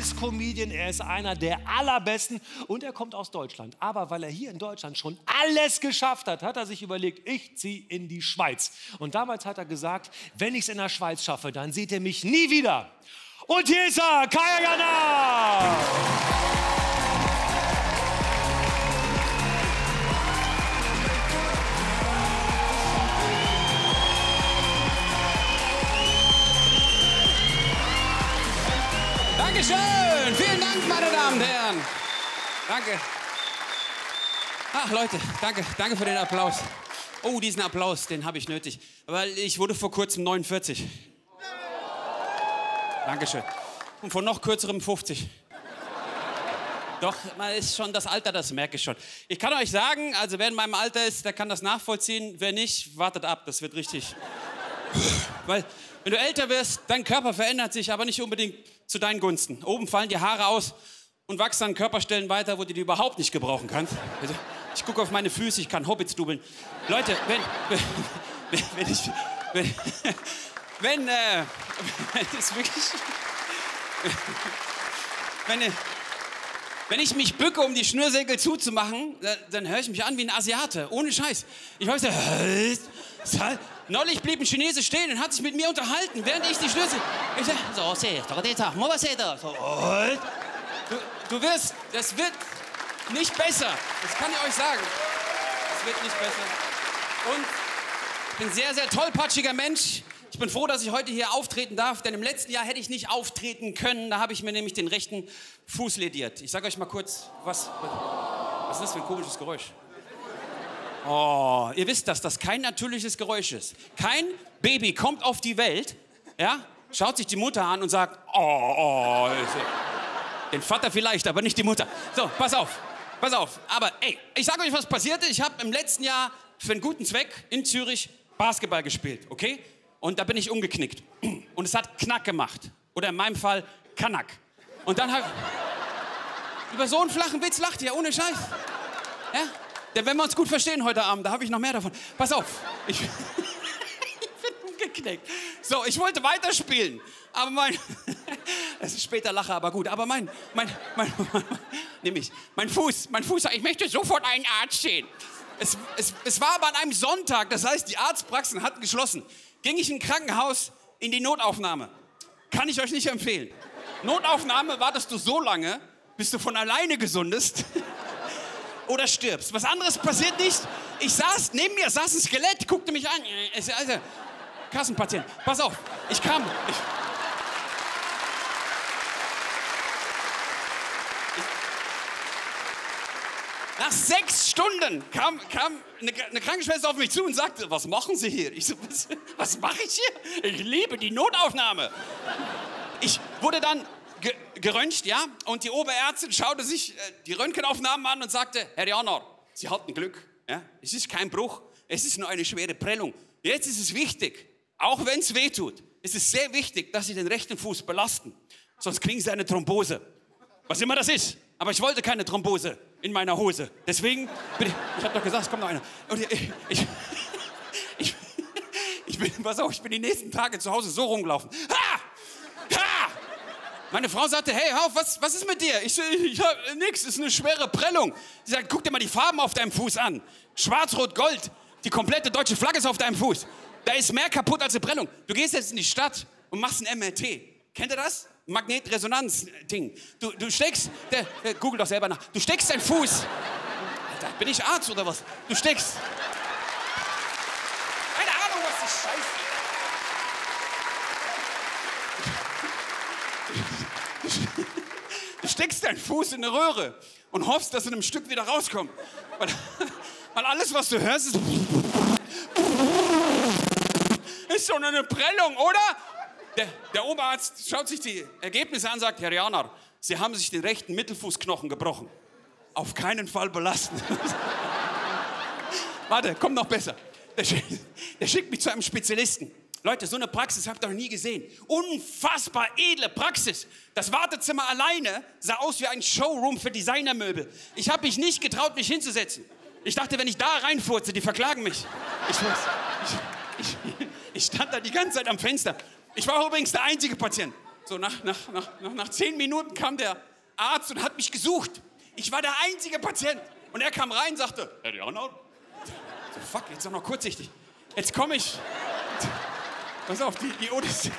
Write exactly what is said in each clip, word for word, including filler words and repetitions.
Tagescomedian, er ist einer der allerbesten und er kommt aus Deutschland. Aber weil er hier in Deutschland schon alles geschafft hat, hat er sich überlegt, ich ziehe in die Schweiz. Und damals hat er gesagt, wenn ich es in der Schweiz schaffe, dann seht ihr mich nie wieder. Und hier ist er, Kaya Yanar! Dankeschön! Vielen Dank, meine Damen und Herren! Danke. Ach, Leute, danke, danke für den Applaus. Oh, diesen Applaus, den habe ich nötig, weil ich wurde vor kurzem neunundvierzig. Dankeschön. Und von noch kürzerem fünfzig. Doch, man ist schon das Alter, das merke ich schon. Ich kann euch sagen, also wer in meinem Alter ist, der kann das nachvollziehen. Wer nicht, wartet ab, das wird richtig. Weil, wenn du älter wirst, dein Körper verändert sich, aber nicht unbedingt zu deinen Gunsten. Oben fallen die Haare aus und wachsen an Körperstellen weiter, wo du die überhaupt nicht gebrauchen kannst. Also, ich gucke auf meine Füße, ich kann Hobbits dubeln. Leute, wenn, wenn, wenn ich... Wenn, Wenn, äh, das wirklich, wenn, wenn ich mich bücke, um die Schnürsenkel zuzumachen, dann, dann höre ich mich an wie ein Asiate, ohne Scheiß. Ich weiß so, neulich blieb ein Chinese stehen und hat sich mit mir unterhalten, während ich die Schnürsenkel... Ich sag, so, so, du, du wirst, das wird nicht besser, das kann ich euch sagen. Das wird nicht besser. Und ich bin ein sehr, sehr tollpatschiger Mensch. Ich bin froh, dass ich heute hier auftreten darf, denn im letzten Jahr hätte ich nicht auftreten können. Da habe ich mir nämlich den rechten Fuß lediert. Ich sage euch mal kurz, was, was ist das für ein komisches Geräusch? Oh, ihr wisst, dass das kein natürliches Geräusch ist. Kein Baby kommt auf die Welt, ja, schaut sich die Mutter an und sagt, oh, oh. Den Vater vielleicht, aber nicht die Mutter. So, pass auf, pass auf. Aber ey, ich sage euch, was passierte. Ich habe im letzten Jahr für einen guten Zweck in Zürich Basketball gespielt, okay? Und da bin ich umgeknickt. Und es hat Knack gemacht. Oder in meinem Fall Kanack. Und dann habe ich... Über so einen flachen Witz lacht ihr, ohne Scheiß. Ja? Denn wenn wir uns gut verstehen heute Abend, da habe ich noch mehr davon. Pass auf. Ich, ich bin umgeknickt. So, ich wollte weiterspielen. Aber mein... Es ist später Lacher, aber gut. Aber mein... mein, mein, mein nämlich, mein Fuß. Mein Fuß. Ich möchte sofort einen Arzt sehen. Es, es, es war aber an einem Sonntag. Das heißt, die Arztpraxen hatten geschlossen. Ging ich in ein Krankenhaus in die Notaufnahme. Kann ich euch nicht empfehlen. Notaufnahme wartest du so lange, bis du von alleine gesundest oder stirbst. Was anderes passiert nicht. Ich saß, neben mir saß ein Skelett, guckte mich an. Also, Kassenpatient, pass auf, ich kam. Ich, Nach sechs Stunden kam, kam eine, eine Krankenschwester auf mich zu und sagte, was machen Sie hier? Ich so, was, was mache ich hier? Ich liebe die Notaufnahme. Ich wurde dann ge geröntgt, ja, und die Oberärztin schaute sich äh, die Röntgenaufnahmen an und sagte, Herr Yanar, Sie hatten Glück. Ja? Es ist kein Bruch, es ist nur eine schwere Prellung. Jetzt ist es wichtig, auch wenn es weh tut, es ist sehr wichtig, dass Sie den rechten Fuß belasten, sonst kriegen Sie eine Thrombose. Was immer das ist, aber ich wollte keine Thrombose in meiner Hose. Deswegen, bitte, ich hab doch gesagt, es kommt noch einer. Und ich, ich, ich, ich, bin, pass auf, ich bin die nächsten Tage zu Hause so rumgelaufen. Ha! Ha! Meine Frau sagte, hey, hör auf, was, was ist mit dir? Ich so, ich hab nix, ist eine schwere Prellung. Sie sagt, guck dir mal die Farben auf deinem Fuß an. Schwarz, Rot, Gold. Die komplette deutsche Flagge ist auf deinem Fuß. Da ist mehr kaputt als eine Prellung. Du gehst jetzt in die Stadt und machst ein M R T. Kennt ihr das? Magnetresonanz-Ding. Du, du steckst, der, der, google doch selber nach, du steckst deinen Fuß. Alter, bin ich Arzt oder was? Du steckst. Keine Ahnung, was das Scheiße. Du, du, du steckst deinen Fuß in eine Röhre und hoffst, dass in einem Stück wieder rauskommt. Weil, weil alles, was du hörst, ist... Ist schon eine Prellung, oder? Der, der Oberarzt schaut sich die Ergebnisse an und sagt, Herr Yanar, Sie haben sich den rechten Mittelfußknochen gebrochen. Auf keinen Fall belasten. Warte, kommt noch besser. Der, der schickt mich zu einem Spezialisten. Leute, so eine Praxis habt ihr noch nie gesehen. Unfassbar edle Praxis. Das Wartezimmer alleine sah aus wie ein Showroom für Designermöbel. Ich habe mich nicht getraut, mich hinzusetzen. Ich dachte, wenn ich da reinfurze, die verklagen mich. Ich weiß, ich, ich, ich stand da die ganze Zeit am Fenster. Ich war übrigens der einzige Patient. So nach, nach, nach, nach zehn Minuten kam der Arzt und hat mich gesucht. Ich war der einzige Patient. Und er kam rein und sagte, Herr Janar. So, fuck, jetzt auch noch kurzsichtig. Jetzt komme ich. Pass auf, die, die Odyssee.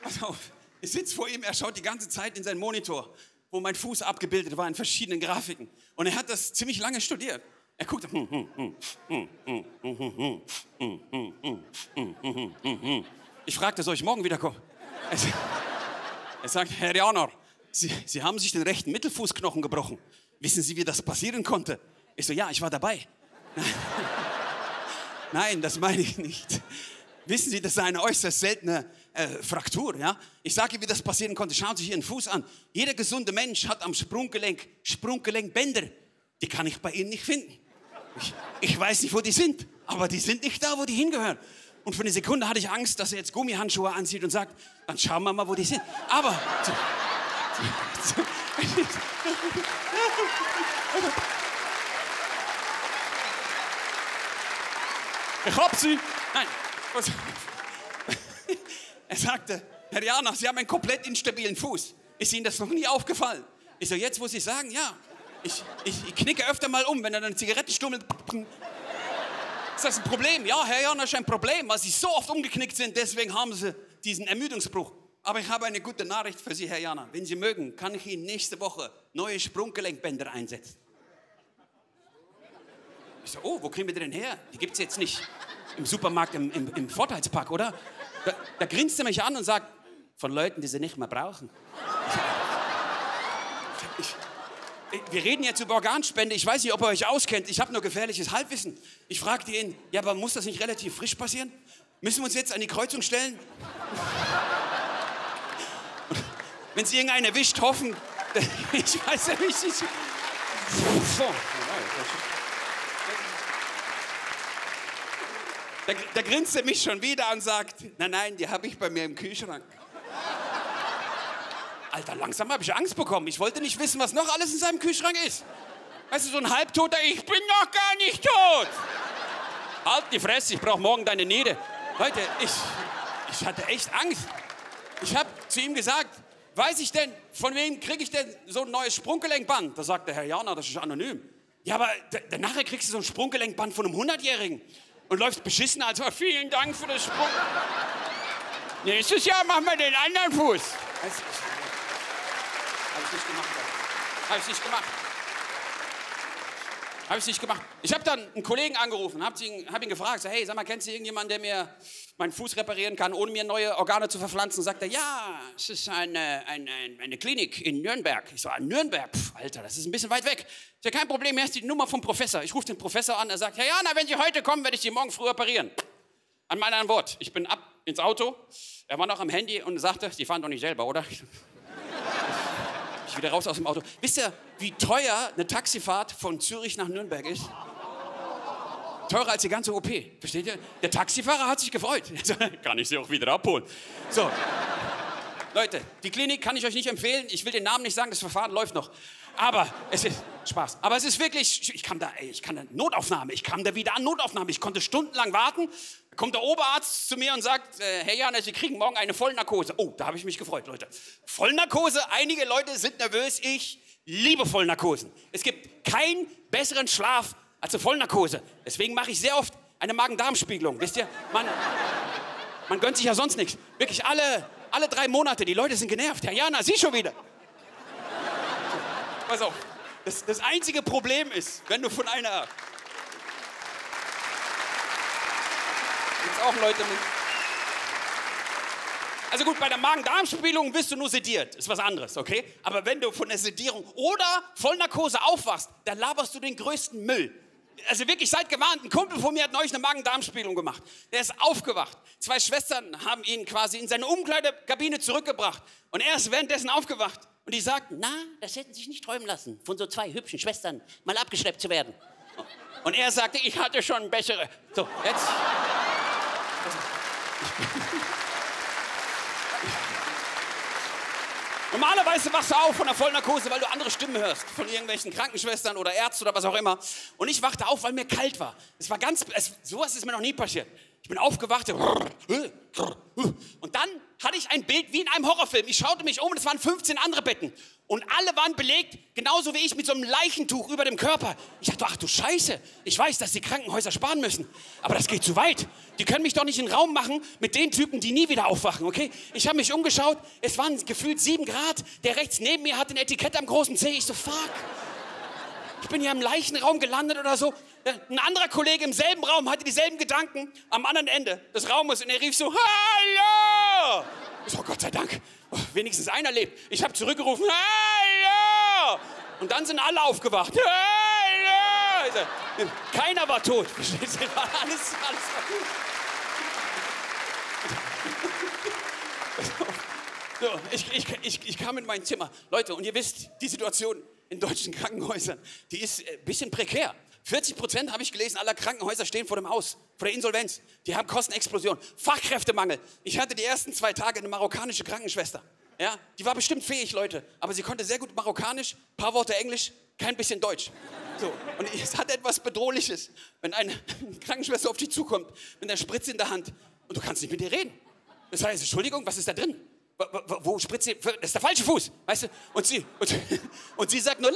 Pass auf, ich sitze vor ihm, er schaut die ganze Zeit in seinen Monitor, wo mein Fuß abgebildet war in verschiedenen Grafiken. Und er hat das ziemlich lange studiert. Er guckt, ich fragte, soll ich morgen wiederkommen? Er sagt, Herr Janar, Sie, Sie haben sich den rechten Mittelfußknochen gebrochen. Wissen Sie, wie das passieren konnte? Ich so, ja, ich war dabei. Nein, das meine ich nicht. Wissen Sie, das ist eine äußerst seltene äh, Fraktur, ja? Ich sage Ihnen, wie das passieren konnte. Schauen Sie sich Ihren Fuß an. Jeder gesunde Mensch hat am Sprunggelenk Sprunggelenkbänder. Die kann ich bei Ihnen nicht finden. Ich, ich weiß nicht, wo die sind, aber die sind nicht da, wo die hingehören. Und für eine Sekunde hatte ich Angst, dass er jetzt Gummihandschuhe anzieht und sagt, dann schauen wir mal, wo die sind. Aber... So, so, so, ich hab sie. Nein. Er sagte, Herr Janar, Sie haben einen komplett instabilen Fuß. Ist Ihnen das noch nie aufgefallen? Ich so, jetzt muss ich sagen, ja. Ich, ich, ich knicke öfter mal um, wenn er eine Zigarettenstummel... Ist das ein Problem? Ja, Herr Janar, ist ein Problem, weil Sie so oft umgeknickt sind, deswegen haben Sie diesen Ermüdungsbruch. Aber ich habe eine gute Nachricht für Sie, Herr Janar. Wenn Sie mögen, kann ich Ihnen nächste Woche neue Sprunggelenkbänder einsetzen. Ich so, oh, wo kriegen wir die denn her? Die gibt's jetzt nicht. Im Supermarkt, im, im, im Vorteilspack, oder? Da, da grinst er mich an und sagt, von Leuten, die sie nicht mehr brauchen. Ich, ich, wir reden jetzt über Organspende. Ich weiß nicht, ob ihr euch auskennt. Ich habe nur gefährliches Halbwissen. Ich fragte ihn, ja, aber muss das nicht relativ frisch passieren? Müssen wir uns jetzt an die Kreuzung stellen? Wenn es irgendeinen erwischt, hoffen. Ich weiß ja nicht. Ich... So. Da, da grinst er mich schon wieder und sagt, nein, nein, die habe ich bei mir im Kühlschrank. Alter, langsam habe ich Angst bekommen. Ich wollte nicht wissen, was noch alles in seinem Kühlschrank ist. Weißt du, so ein halbtoter, ich bin noch gar nicht tot. Halt die Fresse, ich brauche morgen deine Niere. Leute, ich, ich hatte echt Angst. Ich habe zu ihm gesagt, weiß ich denn, von wem kriege ich denn so ein neues Sprunggelenkband? Da sagt der Herr Janar, das ist anonym. Ja, aber danach kriegst du so ein Sprunggelenkband von einem hundertjährigen. Und läuft beschissen, also vielen Dank für das Sprung. Nächstes Jahr machen wir den anderen Fuß. Weiß ich, hab ich nicht gemacht. Hab ich nicht gemacht. Hab ich nicht gemacht. Ich habe dann einen Kollegen angerufen, hab ihn, hab ihn gefragt, so, hey, sag mal, kennst du irgendjemanden, der mir meinen Fuß reparieren kann, ohne mir neue Organe zu verpflanzen? Und sagt er, ja, es ist eine, eine, eine Klinik in Nürnberg. Ich so, ah, Nürnberg? Pff, Alter, das ist ein bisschen weit weg. Ist ja kein Problem, hier ist die Nummer vom Professor. Ich rufe den Professor an, er sagt, Herr Janar, wenn Sie heute kommen, werde ich Sie morgen früh reparieren. An meiner Antwort, ich bin ab ins Auto, er war noch am Handy und sagte, Sie fahren doch nicht selber, oder? Ich wieder raus aus dem Auto. Wisst ihr, wie teuer eine Taxifahrt von Zürich nach Nürnberg ist? Teurer als die ganze O P. Versteht ihr? Der Taxifahrer hat sich gefreut. Kann ich sie auch wieder abholen. So. Leute, die Klinik kann ich euch nicht empfehlen. Ich will den Namen nicht sagen, das Verfahren läuft noch. Aber es ist Spaß. Aber es ist wirklich, ich kam da, ey, ich kam da, Notaufnahme. Ich kam da wieder an, Notaufnahme. Ich konnte stundenlang warten. Da kommt der Oberarzt zu mir und sagt, äh, Herr Janar, Sie kriegen morgen eine Vollnarkose. Oh, da habe ich mich gefreut, Leute. Vollnarkose, einige Leute sind nervös. Ich liebe Vollnarkosen. Es gibt keinen besseren Schlaf als eine Vollnarkose. Deswegen mache ich sehr oft eine Magen-Darm-Spiegelung. Wisst ihr, man, man gönnt sich ja sonst nichts. Wirklich alle... Alle drei Monate, die Leute sind genervt. Herr Janar, Sie schon wieder. Pass auf, das, das einzige Problem ist, wenn du von einer... Gibt's auch Leute mit... Also gut, bei der Magen-Darm-Spiegelung bist du nur sediert. Ist was anderes, okay? Aber wenn du von der Sedierung oder Vollnarkose aufwachst, dann laberst du den größten Müll. Also wirklich, seid gewarnt, ein Kumpel von mir hat neulich eine Magen-Darm-Spiegelung gemacht. Der ist aufgewacht. Zwei Schwestern haben ihn quasi in seine Umkleidekabine zurückgebracht. Und er ist währenddessen aufgewacht. Und die sagten, na, das hätten sie sich nicht träumen lassen, von so zwei hübschen Schwestern mal abgeschleppt zu werden. Und er sagte, ich hatte schon bessere. So, jetzt. Normalerweise wachst du auf von der Vollnarkose, weil du andere Stimmen hörst. Von irgendwelchen Krankenschwestern oder Ärzten oder was auch immer. Und ich wachte auf, weil mir kalt war. Es war ganz, es, sowas ist mir noch nie passiert. Ich bin aufgewacht. Und dann hatte ich ein Bild wie in einem Horrorfilm. Ich schaute mich um und es waren fünfzehn andere Betten. Und alle waren belegt, genauso wie ich, mit so einem Leichentuch über dem Körper. Ich dachte, ach du Scheiße, ich weiß, dass die Krankenhäuser sparen müssen. Aber das geht zu weit. Die können mich doch nicht in den Raum machen mit den Typen, die nie wieder aufwachen, okay? Ich habe mich umgeschaut, es waren gefühlt sieben Grad. Der rechts neben mir hat ein Etikett am großen Zeh. Ich so, fuck. Ich bin hier im Leichenraum gelandet oder so. Ein anderer Kollege im selben Raum hatte dieselben Gedanken am anderen Ende des Raumes und er rief so, hallo! Ich so, Gott sei Dank, oh, wenigstens einer lebt. Ich habe zurückgerufen, hallo! Und dann sind alle aufgewacht, hallo! So, keiner war tot, verstehst du? Alles, alles war tot. So, ich, ich, ich, ich kam in mein Zimmer. Leute, und ihr wisst, die Situation in deutschen Krankenhäusern, die ist ein bisschen prekär. vierzig Prozent, habe ich gelesen, aller Krankenhäuser stehen vor dem Aus, vor der Insolvenz. Die haben Kostenexplosion, Fachkräftemangel. Ich hatte die ersten zwei Tage eine marokkanische Krankenschwester. Ja, die war bestimmt fähig, Leute, aber sie konnte sehr gut Marokkanisch, paar Worte Englisch, kein bisschen Deutsch. So, und es hat etwas Bedrohliches, wenn eine Krankenschwester auf dich zukommt, mit einer Spritze in der Hand und du kannst nicht mit ihr reden. Das heißt, Entschuldigung, was ist da drin? Wo spritzt das ist der falsche Fuß, weißt du? Und sie, und, und sie sagt nur,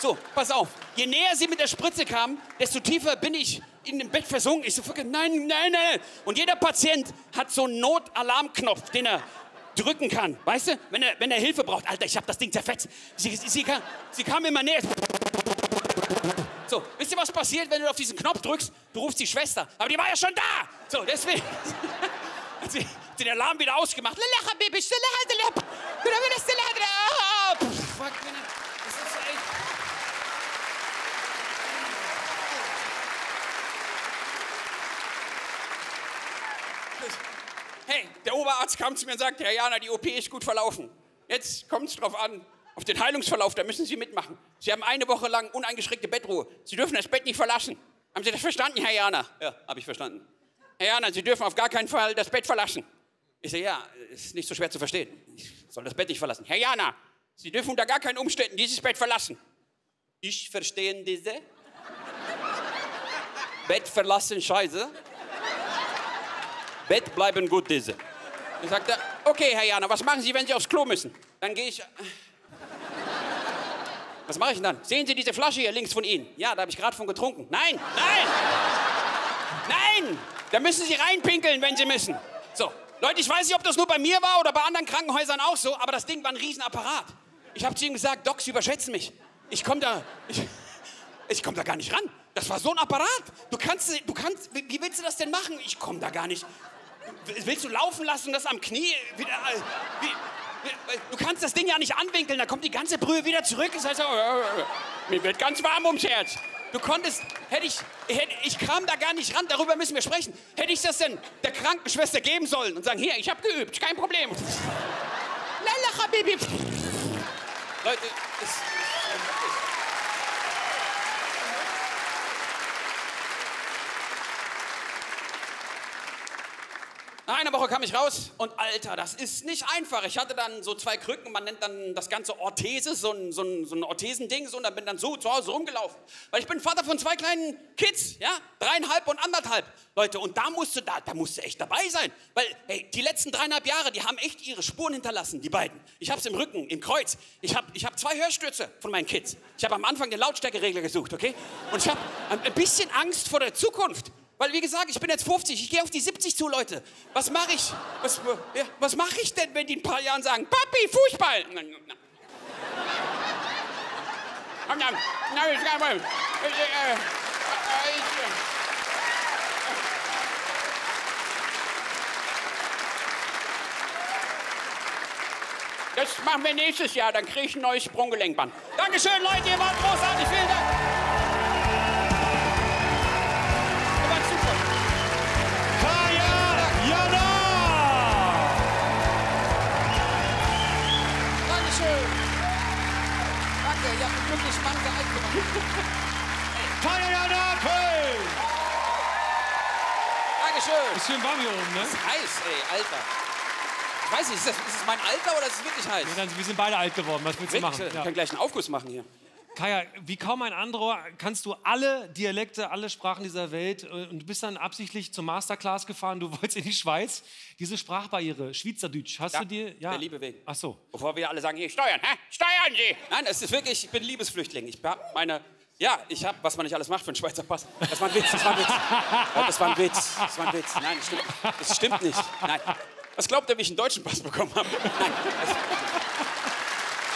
so, pass auf. Je näher sie mit der Spritze kam, desto tiefer bin ich in dem Bett versunken. Ich so, nein, nein, nein. Und jeder Patient hat so einen Notalarmknopf, den er drücken kann, weißt du? Wenn er, wenn er Hilfe braucht. Alter, ich hab das Ding zerfetzt. Sie, sie, sie, kam, sie kam immer näher. So, wisst ihr, was passiert, wenn du auf diesen Knopf drückst? Du rufst die Schwester. Aber die war ja schon da. So, deswegen hat sie den Alarm wieder ausgemacht. Fuck. Das ist echt. Hey, der Oberarzt kam zu mir und sagte, Herr Janer, die O P ist gut verlaufen. Jetzt kommt es drauf an. Auf den Heilungsverlauf, da müssen Sie mitmachen. Sie haben eine Woche lang uneingeschränkte Bettruhe. Sie dürfen das Bett nicht verlassen. Haben Sie das verstanden, Herr Janer? Ja, habe ich verstanden. Herr Janer, Sie dürfen auf gar keinen Fall das Bett verlassen. Ich sage, ja, ist nicht so schwer zu verstehen. Ich soll das Bett nicht verlassen. Herr Janer, Sie dürfen unter gar keinen Umständen dieses Bett verlassen. Ich verstehe diese. Bett verlassen, scheiße. Bett bleiben gut, diese. Ich sagte, okay, Herr Janer, was machen Sie, wenn Sie aufs Klo müssen? Dann gehe ich... Was mache ich denn dann? Sehen Sie diese Flasche hier links von Ihnen? Ja, da habe ich gerade von getrunken. Nein, nein, nein! Da müssen Sie reinpinkeln, wenn Sie müssen. So, Leute, ich weiß nicht, ob das nur bei mir war oder bei anderen Krankenhäusern auch so, aber das Ding war ein Riesenapparat. Ich habe zu ihm gesagt, Doc, Sie überschätzen mich. Ich komme da, ich, ich komme da gar nicht ran. Das war so ein Apparat. Du kannst, du kannst, wie willst du das denn machen? Ich komme da gar nicht. Willst du laufen lassen, das am Knie? Wie, wie, Du kannst das Ding ja nicht anwinkeln, da kommt die ganze Brühe wieder zurück. Das heißt, mir wird ganz warm ums Herz. Du konntest, hätte ich, hätte, ich kam da gar nicht ran, darüber müssen wir sprechen. Hätte ich das denn der Krankenschwester geben sollen und sagen, hier, ich habe geübt, kein Problem. Lala, Habibi. Leute, das... Nach einer Woche kam ich raus und Alter, das ist nicht einfach. Ich hatte dann so zwei Krücken, man nennt dann das Ganze Orthese, so ein, so ein, so ein Orthesending, so, und dann bin dann so zu Hause rumgelaufen. Weil ich bin Vater von zwei kleinen Kids, ja, dreieinhalb und anderthalb. Leute, und da musst du, da, da musst du echt dabei sein. Weil, hey, die letzten dreieinhalb Jahre, die haben echt ihre Spuren hinterlassen, die beiden. Ich hab's im Rücken, im Kreuz. Ich hab, ich hab zwei Hörstürze von meinen Kids. Ich habe am Anfang den Lautstärkeregler gesucht, okay? Und ich hab ein bisschen Angst vor der Zukunft. Weil, wie gesagt, ich bin jetzt fünfzig, ich gehe auf die siebzig zu, Leute. Was mache ich? Was, ja, was mache ich denn, wenn die in ein paar Jahren sagen, Papi, Fußball? Das machen wir nächstes Jahr, dann kriege ich ein neues Sprunggelenkband. Dankeschön, Leute, ihr wart großartig, vielen Dank. Wirklich spannend geeignet. Kaya Yanar, Köln! Dankeschön. Ist schön warm hier oben, ne? Das ist heiß, ey, Alter. Ich weiß nicht, ist das, ist das mein Alter oder ist es wirklich heiß? Nee, dann, wir sind beide alt geworden, was willst du machen? Ich ja. kann gleich einen Aufguss machen hier. Kaya, wie kaum ein anderer kannst du alle Dialekte, alle Sprachen dieser Welt, und du bist dann absichtlich zur Masterclass gefahren, du wolltest in die Schweiz. Diese Sprachbarriere, Schweizerdeutsch, hast ja, du dir... Ja, der Liebe wegen. Ach so. Bevor wir alle sagen, hier, steuern, hä? Steuern Sie! Nein, es ist wirklich, ich bin Liebesflüchtling. Ich habe meine... Ja, ich habe, was man nicht alles macht für einen Schweizer Pass. Das war ein Witz, das war ein Witz. Das war ein Witz, das war ein Witz. Nein, das stimmt, das stimmt nicht. Nein. Was glaubt ihr, wie ich einen deutschen Pass bekommen habe? Nein.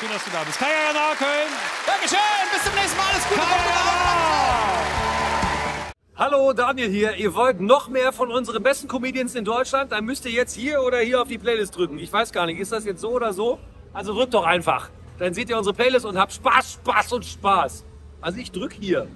Schön, dass du da bist. Kaya Yanar, Köln. Dankeschön, bis zum nächsten Mal. Alles Gute. Hallo, Daniel hier. Ihr wollt noch mehr von unseren besten Comedians in Deutschland? Dann müsst ihr jetzt hier oder hier auf die Playlist drücken. Ich weiß gar nicht, ist das jetzt so oder so? Also drückt doch einfach. Dann seht ihr unsere Playlist und habt Spaß, Spaß und Spaß. Also ich drück hier.